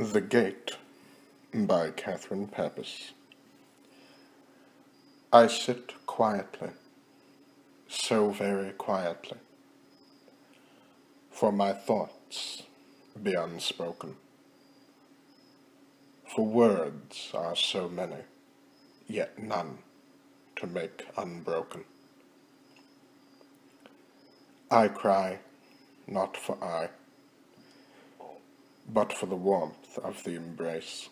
The Gate by Catherine Pappas. I sit quietly, so very quietly, for my thoughts be unspoken, for words are so many, yet none to make unbroken. I cry, not for I, but for the warmth of the embrace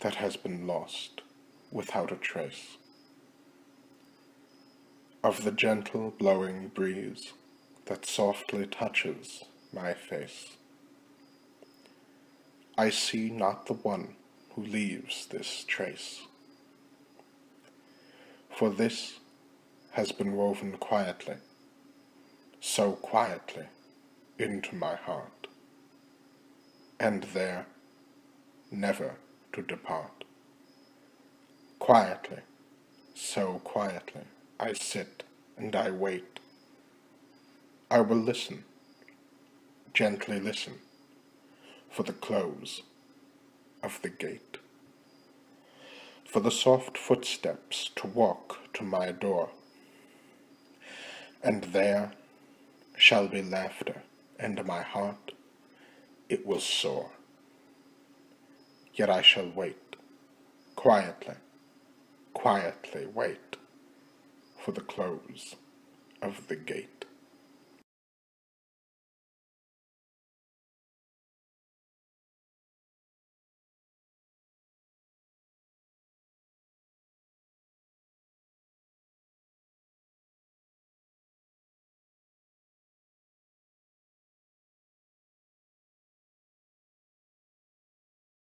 that has been lost without a trace, of the gentle blowing breeze that softly touches my face. I see not the one who leaves this trace, for this has been woven quietly, so quietly, into my heart, and there, never to depart. Quietly, so quietly, I sit and I wait. I will listen, gently listen, for the close of the gate, for the soft footsteps to walk to my door, and there shall be laughter, and my heart, it will soar. Yet I shall wait, quietly, quietly wait for the close of the gate.